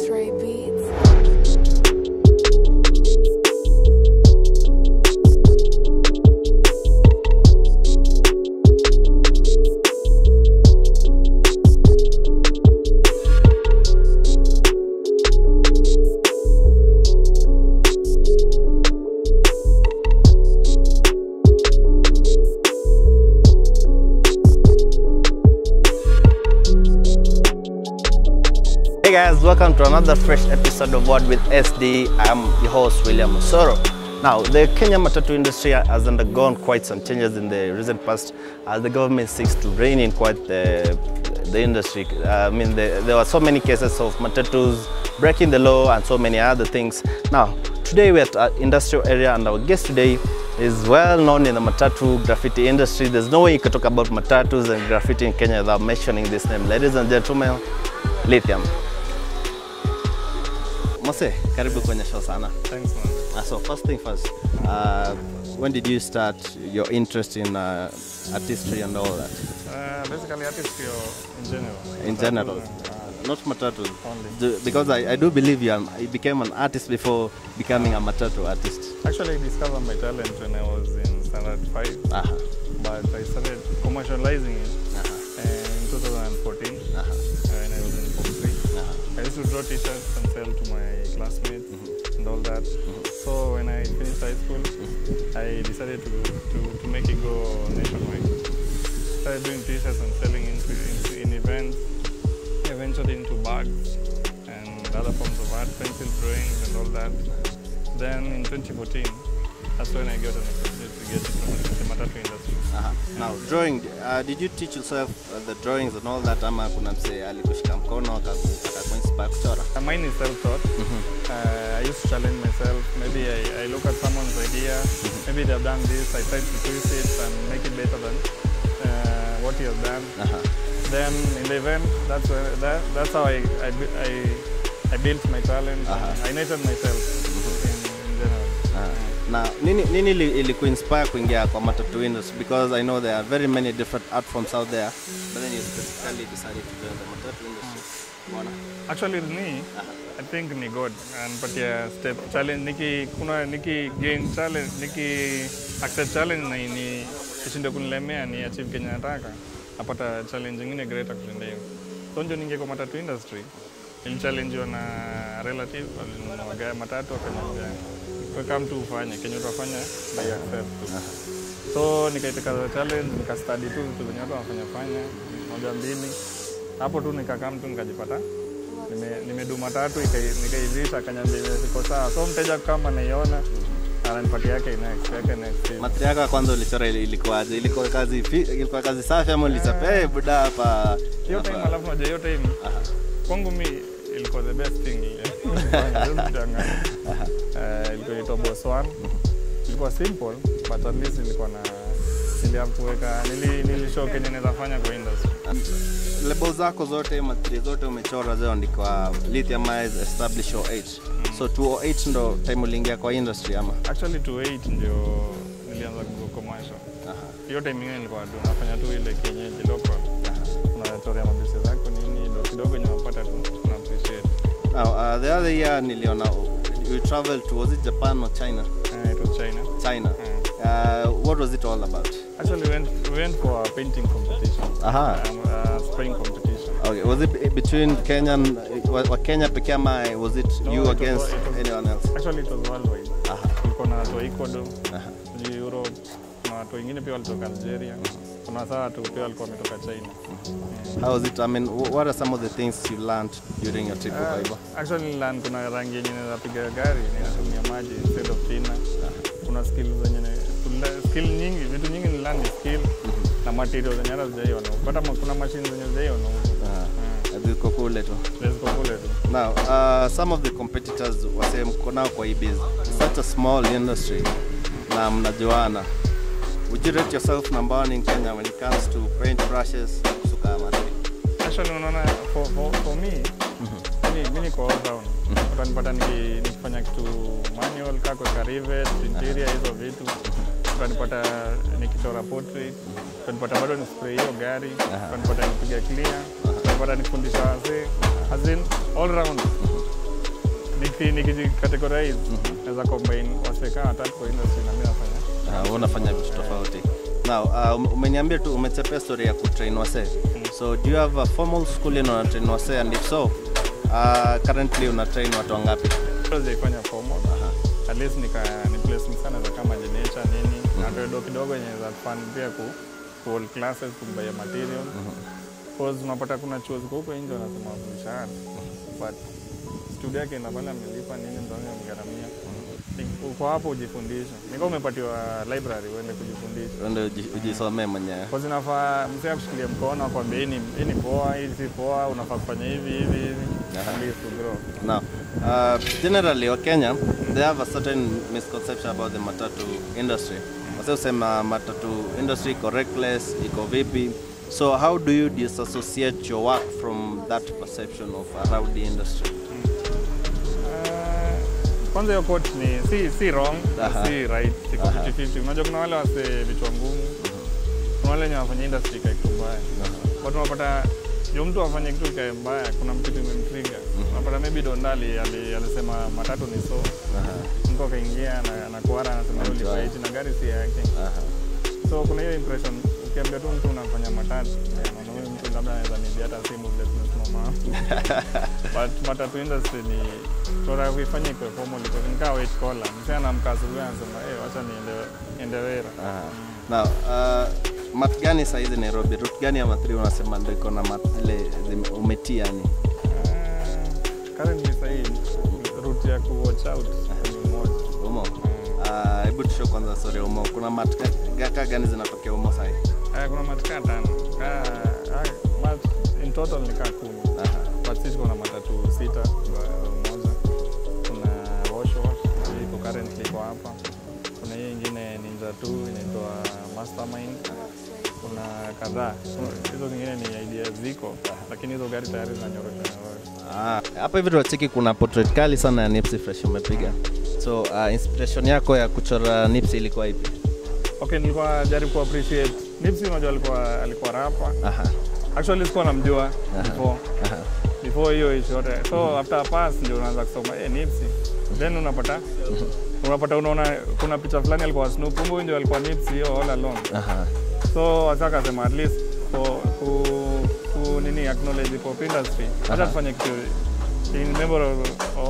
X-ray beats. Hey guys, welcome to another fresh episode of Word with SD. I am your host, William Osoro. Now, the Kenyan matatu industry has undergone quite some changes in the recent past as the government seeks to rein in quite the industry. I mean, there were so many cases of matatus breaking the law and so many other things. Now, today we're at an industrial area and our guest today is well known in the matatu graffiti industry. There's no way you can talk about matatus and graffiti in Kenya without mentioning this name. Ladies and gentlemen, Lithium. Masay, karibu kwenye show sana. Thanks man. So first thing first, when did you start your interest in artistry and all that? Basically artistry in general. In general, not matatu. Only. Because I do believe you became an artist before becoming a matatu artist. Actually I discovered my talent when I was in standard 5, but I started commercializing it in 2014 when I was in Form 3. I used to draw t-shirts and sell to my classmates and all that. So when I finished high school, I decided to make it go nationwide. Started doing t-shirts and selling in events, eventually into bags and other forms of art, pencil drawings and all that. Then in 2014, that's when I got an opportunity to get into the matatu industry. Now, drawing, did you teach yourself the drawings and all that? Ama kuna mse alikushika mkono akakuinspire kuchora? Mine is self-taught. I used to challenge myself. Maybe I look at someone's idea, maybe they've done this, I try to twist it and make it better than what he has done. Then in the event, that's how I built my talent. I native myself in general. Now, nini ilikuinspire kuingia kwa matatu industry? Because I know there are very many different art forms out there, but then you specifically decided to join the matatu industry. Actually, I think ni God, and but yeah, step challenge niki gain challenge, niki accept challenge na ini kishindo kunilemea ni achieve Kenya nataka. Apata challenge ingine greater kushinda hiyo. So ndio ninge kwa matatu industry. Nili challenge na relative walinunua matatu akaniambia come to ufanye, Kenya utafanya by yourself. So nikaiteka challenge, nika study tu vitu zenye watu wanafanya, moja mbili. Hapo tu nikakam tu nikajipata. Nimedu matatu nikaizisha akaniambia siko sawa. So mteja kama naiona ananipatia yake ina expect. Matria yako kwanza ulichora ilikuwaaje? Ilikuwa kazi safi ama ulichapea buda hapa? Hiyo time alafu moja hiyo time. Kwangu mimi ilikuwa the best thing. Ilikuwa Boswan. Ilikuwa simple, but at least ilikuwa na niliamkuweka nilishow Kenya nitafanya kwa industry. Labels zako zote matri zote umechora zao ndiko Lithium Masay Establish 08. So 208 ndo time uliingia kwa industry ama? Actually 208 ndio nilianza commercial. Hiyo time nyingine nilikuwa nafanya tu ile Kenya local. Unatoa mabisi zako nini ndio kidogo unapata tu na appreciate. Now, the other year niliona we traveled to, was it Japan or China? It was China. China. What was it all about? Actually, we went for a painting competition. Spring competition. Okay. Was it between Kenya Pekema? Was it no, you against anyone else? Actually, it was worldwide. Kuna to Ecuador, to Europe, to wengine pia walitoka Algeria. Kuna saa tu pia walikuwa wametoka China. How was it? I mean, what are some of the things you learned during your trip over here? Actually, learned kuna rangi nyingine za piga gari, ninatumia maji instead of tina. Kuna skills nyingine skill nyingi, vitu nyingi ni learn skill na material zenye hazijaona. Hata kuna machines zenye hazijaona. Ziko kule tu. Now, some of the competitors wase mko nao kwa e-biz. Such a small industry na mnajuana. Would you rate yourself number one in Kenya when it comes to paint brushes? Actually, for me, mini kwa all round. Utanipata nikifanya kitu manual, kako ya rivet, interior, hizo vitu. Utanipata nikichora portrait, utanipata bado ni spray hiyo gari, utanipata nipiga clear, utanipata nifundisha wazee, as in all round. Niki-categorize, naweza combine waseka na tatu kwa industry na mimi nafanya. Unafanya vitu tofauti. Now, umeniambia tu umetepea story ya kutrain wase. So, do you have a formal schooling on train wase, and if so, currently una train watu wangapi? Sijafanya formal. At least ni place msana za kama generator nini, na ndio kidogo yenye za fund pia ku all classes kumbaya material. Cause unapata kuna choose huko nje wanasema mshahara. But studio yake inafanya mlipa nini ndio mgaramia. Kwa hapo ujifundisha. Niko umepatiwa library uende kujifundisha. Ndio ujisomee mwenyewe. Kwa zinafaa msea kushikilia mkono kwa beni, hii ni poa, hii si poa, unafaa kufanya hivi hivi hivi. Now, generally in Kenya, they have a certain misconception about the matatu industry. Wase usema matatu industry iko reckless, iko vipi. So how do you disassociate your work from that perception of a rowdy industry? Kwanza hiyo quote ni si wrong, si right, siko 50-50. Unajua kuna wale wase vichwa ngumu, kuna wale wafanya industry kitu mbaya. But unapata yule mtu afanye kitu kile mbaya, kuna mtu kimemtrigger. Unapata maybe Dondali alisema matatu ni so. Mtu akaingia na kuara anasema yule fight na gari si yake. So kuna hiyo impression ukiambia tu mtu unafanya matatu, mwanaume mtu labda anaweza niambia hata simu ndio tunasimama. But matatu industry ni tora kuifanya kwa formal kwa ngao eight collar. Msichana mkazungua anasema acha niendewera. Now, mat gani saizi Nairobi? Route gani ya matatu unasema ndio iko na matile umetia yani? Currently saizi route ya ku watch out ni moja. Hebu tusho kwanza story umo. Kuna matatu gani zinatokea umo saizi? Kuna matatu tano. In total ni kama 10. But sisi kuna matatu 6 moja. Kuna Osho iko currently kwa hapa. Kuna hiyo nyingine Ninja 2 inaitwa Mastermind. Kuna kadhaa. Hizo zingine ni ideas ziko, lakini hizo gari tayari zinanyorosha. Hapa hivi tunacheki kuna portrait kali sana ya Nipsey Fresh umepiga. So inspiration yako ya kuchora Nipsey ilikuwa ipi? Okay, nilikuwa jaribu ku appreciate Nipsey, unajua alikuwa rapa. Actually sikuwa namjua before hiyo ishore. So after a pass ndio unaanza kusoma Nipsey. Then unapata unaona kuna picha fulani alikuwa Snoop, kumbe ndio alikuwa Nipsey all along. So ataka sema at least ku nini acknowledge the pop industry. Acha tufanye kitu in memory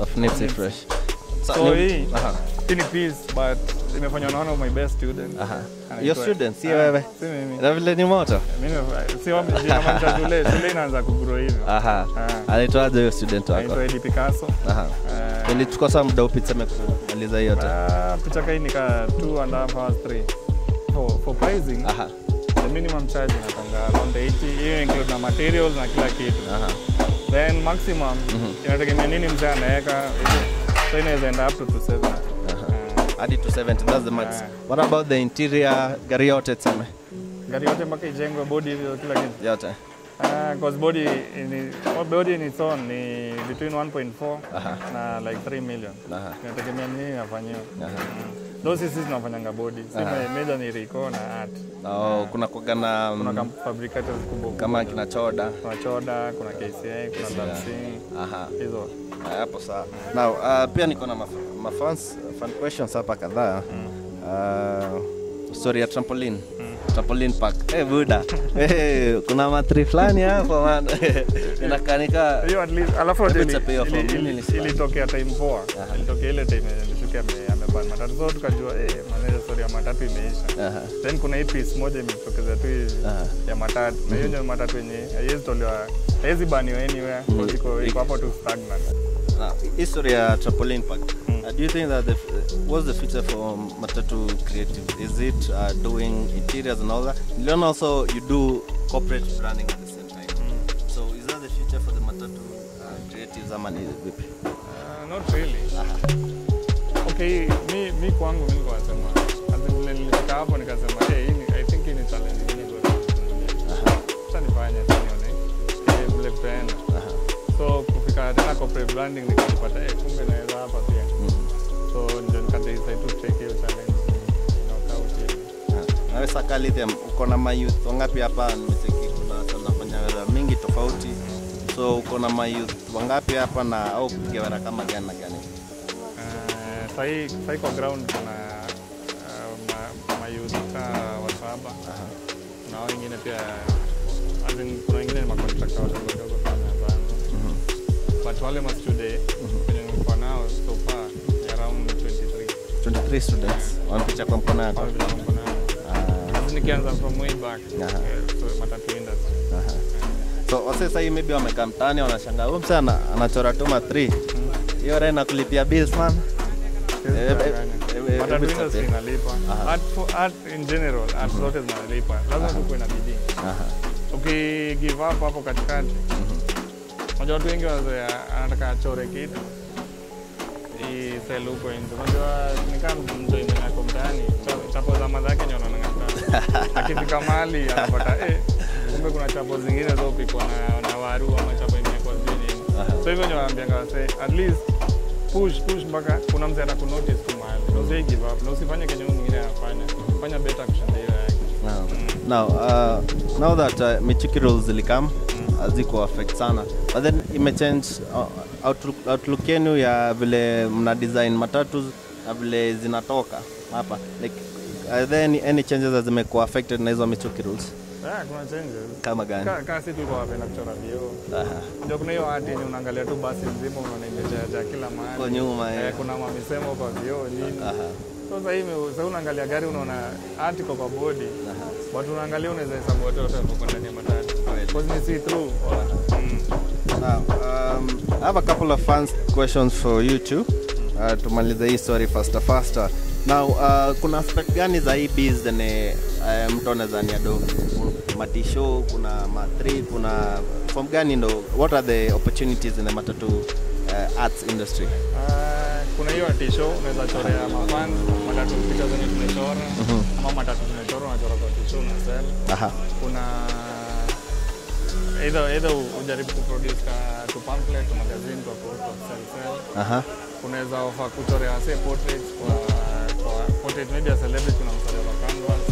of Nipsey Fresh. So in peace, but nimefanya na one of my best students. Your students si wewe? Si mimi. Na vile ni moto. Mimi si wao mjini na mtajule, shule inaanza kugrow hivyo. Alitoa hiyo student wako. Alitoa ile Picasso. Nilichukua sana muda upi tuseme kumaliza hiyo yote. Picha kai nika 2.5 hours 3. For pricing, the minimum charge inatanga around 80, hiyo include na materials na kila kitu. Then maximum, inategemea nini mzee anaweka, so inaweza enda up to 270. Hadi 270, that's the max. What about the interior, gari yote tuseme? Gari yote mpaka ijengwe body kila kitu. Yote. Because body in its own ni between 1.4 na like 3 million. Inategemea nini inafanywa. Those is tunafanyanga body. Sema major ni Rico na art. Oh, kuna kugana kuna fabricators kubwa kama kina Choda. Kuna Choda, kuna KCA, kuna Dancing. Hizo. Hapo sawa. Now, pia niko na fan questions hapa kadhaa. Story ya trampoline. Trampoline park. Buda. Kuna matri flani hapo man. Inakanika. Hiyo at least alafu ilitokea time 4. Ilitokea ile time nilishukia amebana matatu zote tukajua maneno story ya matatu imeisha. Then kuna hii piece moja imetokeza tu ya matatu. Na hiyo ndio matatu yenyewe. Hizi tolewa hizi bani anywhere. Iko hapo tu stagnant. History ya trampoline park. Do you think that what's the future for matatu creative? Is it doing interiors and all that? Learn also you do corporate branding at the same time. So is that the future for the matatu creatives? Not really. Okay, me kwangu mimi kwa sema, azimle nilitaka hapo nikasema, I think ni challenge nyingi kwa sana fanya nione, vile brand. So kufika tena corporate branding nikapata kumbe naweza hapa pia. So ndio decide to take hiyo challenge na wesa kali them uko na youth wangapi hapa nimeteki kuna sana fanya mingi tofauti So kuna mayouth wangapi hapa na au kiwara kama gani na gani? Sai kwa ground kuna mayouth wasaba. Na wengine pia kuna wengine ni macontractor wadogo sana. But wale mas today for now so far around 23. 23 students on picha kwa mkono yako. Nikianza from way back. So matatu industry. So sasa hii maybe wamekaa mtaani wanashangaa huyu msana anachora toma 3. Hiyo raha na kulipia bills man. Matatu industry inalipa. Art in general, art zote zinalipa. Lazima uko na bidii. Okay, give up hapo katikati. Unajua watu wengi wanataka achore kitu. Hii sell huko nje. Unajua ni kama mtu imekaa mtaani. Chapo za madhake nyono nangata. Akifika mali anapata kumbe kuna chapo zingine zopikwa na waru ama chapo imekuwa zingine. So hivyo niwaambia ngawase at least push mpaka kuna mzee atakunotice kumali. Don't give up. Na usifanye kenye mwingine anafanya. Fanya better kushinda hiyo yake. Now that Michiki rules zilikam haziko affect sana. But then ime change outlook yenu ya vile mna design matatu na vile zinatoka hapa. Like are there any changes that may go affected na hizo Michiki rules? Kuna changes. Kama gani? Kasi tu kwa vena kuchora bio. Ndio kuna hiyo art yenye unaangalia tu basi mzima unaendelea kila mahali. Kwa nyuma kuna mamisemo kwa bio nini. Sasa hivi sasa unaangalia gari unaona art iko kwa body. Watu unaangalia unaweza hesabu watu wote wako ndani ya matatu. Cuz ni see through. I have a couple of fun questions for you too. Tumaliza hii story faster. Now kuna aspect gani za hii business mtone za niado matisho kuna matri kuna from gani ndo what are the opportunities in the matatu arts industry? Kuna hiyo matisho unaweza chorea mafan matatu picha za tunachora ama matatu tunachora unachora kwa tisho unasell. Kuna either unajaribu kuproduce ka pamphlet au magazine kwa sell. Unaweza offer kuchorea say portraits kwa portrait maybe a celebrity na mchoro wa canvas.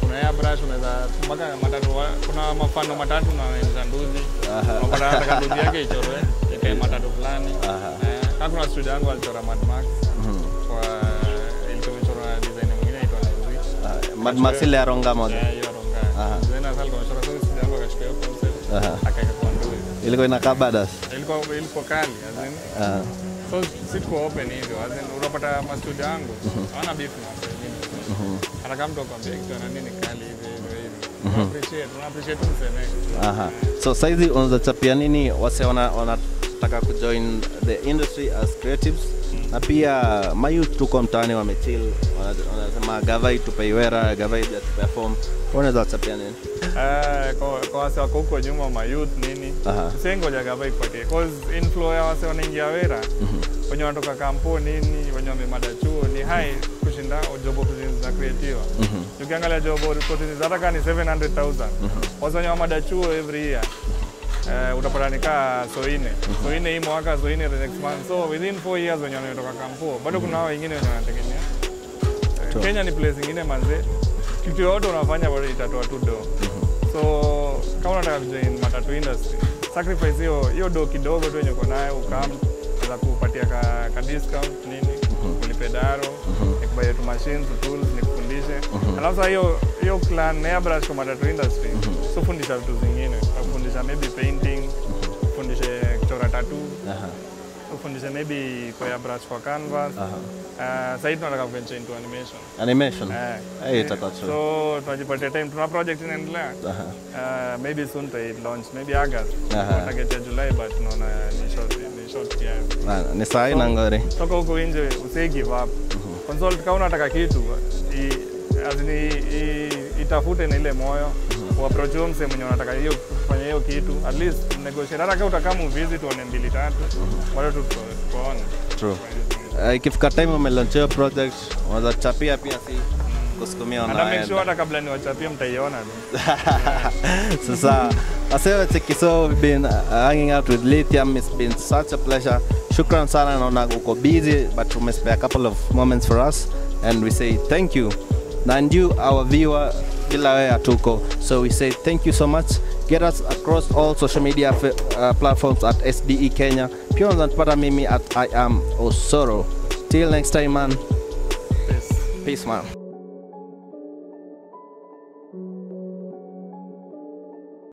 Kuna ya brush unaweza mpaka matatu kuna mfano matatu na nduzi. Unapata hata nduzi yake ichorwe kama matatu fulani. Kama kuna studio yangu alichora Mad Max. Kwa ilikuwa design nyingine inaitwa Nipsey. Mad Max ile aronga moja. Zena sasa alichora studio yangu akachukua concept. Akaweka nduzi. Ilikuwa inakaa badass. Ilikuwa kali azin. So siko open hivyo azin unapata mastudio yangu ana beef na hata mtu akwambia kitu na nini kali hivi appreciate sana. So saizi unachapia nini wase wanataka kujoin the industry as creatives na pia mayouth tuko mtaani wamechill wanasema gavai tupeiwera gavai that perform unaweza chapia nini kwa wase wako huko nyuma mayouth nini sengo ya gavai kwake cause influencer wase wanaingia wera wenye wanatoka kampuni nini wenye wamemada chuo ni high kushinda job opportunities za creative. Ukiangalia job opportunities hata kama ni 700,000 wase wenye wamada chuo every year utapata nikaa so ine hii mwaka so ine the next month so within 4 years wenye wanatoka kampo bado kuna wao wengine wenye wanategemea Kenya ni place nyingine manze kitu yote unafanya bado itatoa tu do so kama unataka kujoin matatu industry sacrifice hiyo do kidogo tu yenye uko nayo ukam za kupatia ka discount nini kulipe daro nikubaye tu machines tools nikufundishe alafu hiyo plan na brush kwa matatu industry so fundisha vitu zingine fundisha maybe painting fundisha kuchora tattoo fundisha maybe kwa brush kwa canvas side tunataka venture into animation itakacho so tunajipatia time tuna project inaendelea maybe soon to launch maybe August tutagetea July but tunaona ni short ni sahi na ngore toka huko nje usi give up consult kama unataka kitu azini itafute na ile moyo approach mse mwenye unataka hiyo kufanya hiyo kitu at least negotiate hata kama utakama visit one mbili tatu wala tu tuone true ikifika time umelaunch project unaweza chapia pia si kusukumia online na make sure hata kabla ni wachapia mtaiona sasa asewe tikiso we've been hanging out with Lithium it's been such a pleasure shukran sana naona uko busy but we spare a couple of moments for us and we say thank you and you our viewer bila wewe hatuko so we say thank you so much Get us across all social media platforms at SDE Kenya. Pia unanipata mimi at I am Osoro. Till next time, man. Peace, man.